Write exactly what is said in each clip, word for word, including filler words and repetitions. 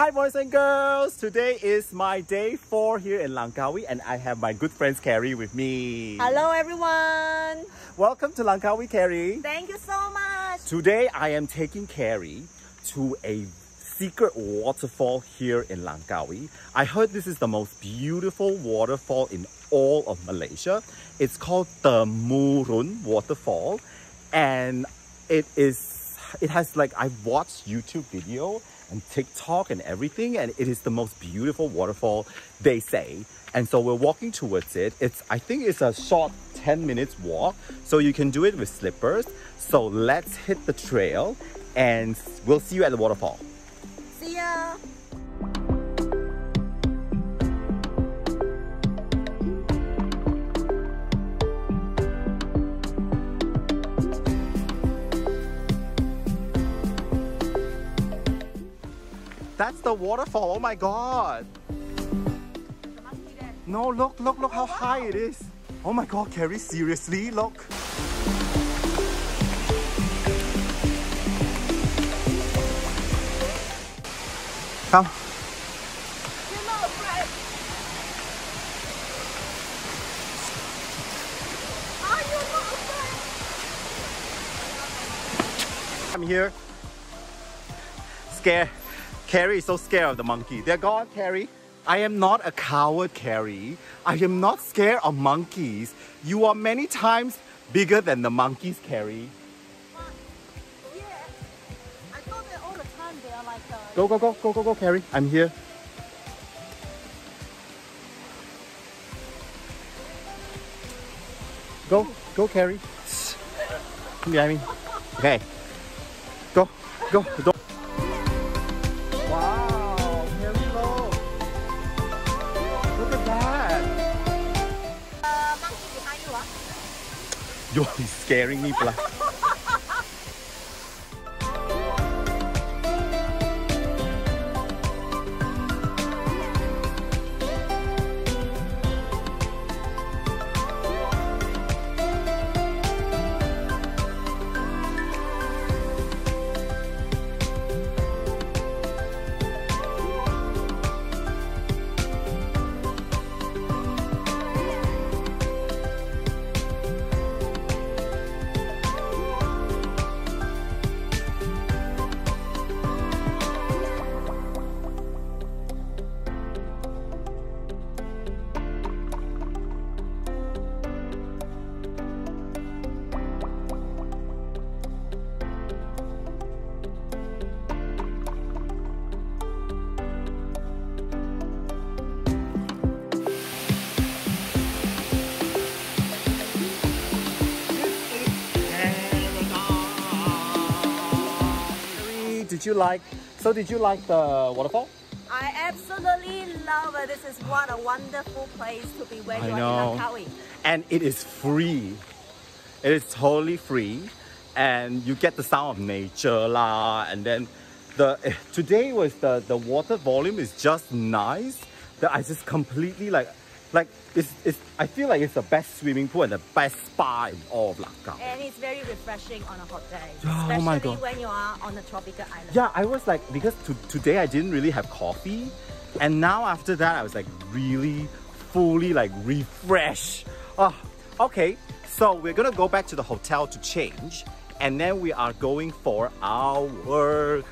Hi boys and girls, today is my day four here in Langkawi and I have my good friends Carrie with me. Hello everyone. Welcome to Langkawi, Carrie. Thank you so much. Today I am taking Carrie to a secret waterfall here in Langkawi. I heard this is the most beautiful waterfall in all of Malaysia. It's called Temurun Waterfall and it is it has like I've watched YouTube video and TikTok and everything, and it is the most beautiful waterfall, they say. And so we're walking towards it. It's I think it's a short ten minutes walk, so you can do it with slippers. So let's hit the trail and we'll see you at the waterfall. See ya! That's the waterfall, oh my god! No, look, look, look how high it is! Oh my god, Carrie, seriously, look! Come. You're not afraid. Are you not afraid? I'm here. Scared. Carrie is so scared of the monkey. They're gone, Carrie. I am not a coward, Carrie. I am not scared of monkeys. You are many times bigger than the monkeys, Carrie. Go, go, go, go, go, go, Carrie. I'm here. Go, go, Carrie. Come behind me. Okay. Go, go, go. Wow, very low. Look at that. Uh, monkey behind you, huh? You're scaring me, black. Did you like? So did you like the waterfall? I absolutely love it. This is what a wonderful place to be when you're in Langkawi. And it is free. It is totally free, and you get the sound of nature lah. And then the today was the the water volume is just nice. That I just completely like like it's it's. I feel like it's the best swimming pool and the best spa in all of Langkawi. And it's very refreshing on a hot day, especially oh my God. when you are on a tropical island. Yeah, I was like, because to, today I didn't really have coffee. And now after that, I was like really, fully like refreshed. Oh, okay, so we're going to go back to the hotel to change. And then we are going for our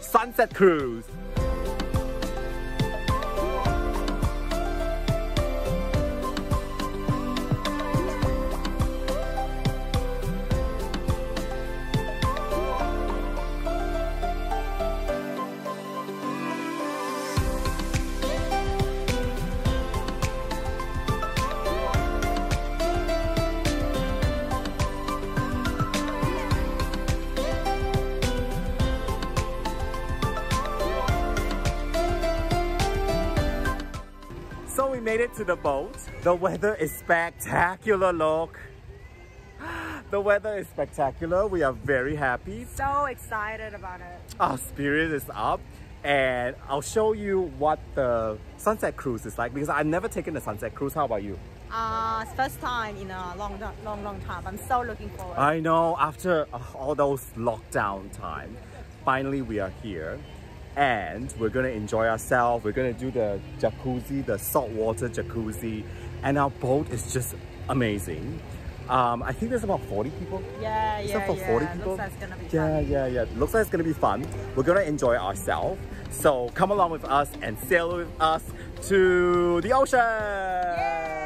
sunset cruise. So we made it to the boat. The weather is spectacular, look. The weather is spectacular. We are very happy. So excited about it. Our spirit is up. And I'll show you what the sunset cruise is like because I've never taken a sunset cruise. How about you? Uh, it's first time in a long, long, long time. I'm so looking forward. I know. After all those lockdown time, finally we are here. and we're gonna enjoy ourselves. We're gonna do the jacuzzi, the saltwater jacuzzi, and our boat is just amazing. Um, I think there's about forty people. Yeah, yeah, yeah. forty people. Looks like it's gonna be yeah, fun. Yeah, yeah, yeah. Looks like it's gonna be fun. We're gonna enjoy ourselves. So come along with us and sail with us to the ocean. Yeah.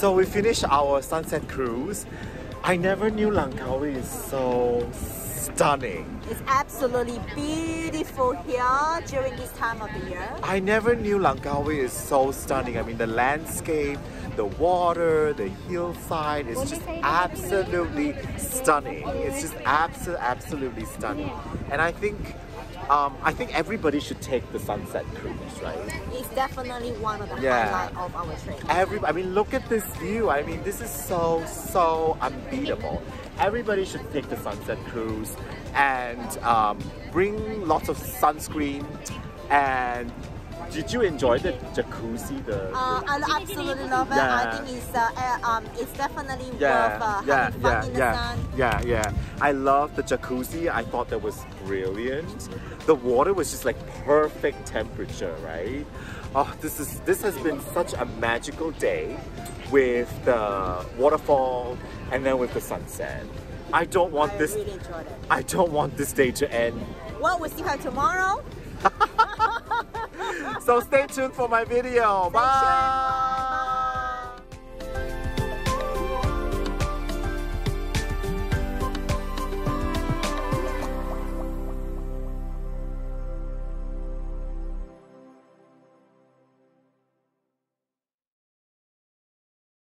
So we finished our sunset cruise. I never knew Langkawi is so stunning. It's absolutely beautiful here during this time of the year. I never knew Langkawi is so stunning. I mean, the landscape, the water, the hillside is just absolutely stunning. It's just abso absolutely stunning. And I think Um, I think everybody should take the sunset cruise, right? It's definitely one of the yeah. highlights of our trip. Every, I mean, look at this view. I mean, this is so, so unbeatable. Everybody should take the sunset cruise and um, bring lots of sunscreen. And did you enjoy the jacuzzi? The, uh, the... I absolutely love it. Yeah. I think it's, uh, um, it's definitely yeah. worth uh, yeah. having yeah. fun yeah. in the yeah. sun. Yeah, yeah. I love the jacuzzi. I thought that was brilliant. The water was just like perfect temperature, right? Oh, this is this has been such a magical day with the waterfall and then with the sunset. I don't want I this. Really enjoyed it. I don't want this day to end. Well, we'll see her tomorrow. So stay tuned for my video. Stay Bye. Tuned.